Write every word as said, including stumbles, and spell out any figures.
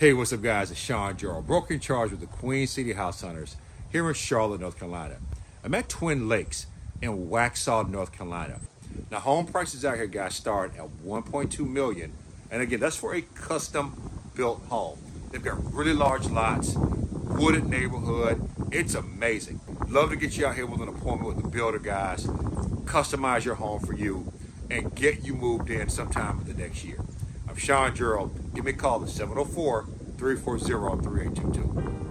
Hey, what's up guys, it's Sean Jarrell, broker in charge with the Queen City House Hunters here in Charlotte, North Carolina. I'm at Twin Lakes in Waxhaw, North Carolina. Now home prices out here guys start at one point two million dollars, and again, that's for a custom built home. They've got really large lots, wooded neighborhood, it's amazing. Love to get you out here with an appointment with the builder guys, customize your home for you, and get you moved in sometime in the next year. I'm Sean Jarrell. Give me a call at seven oh four, three four zero, three eight two two.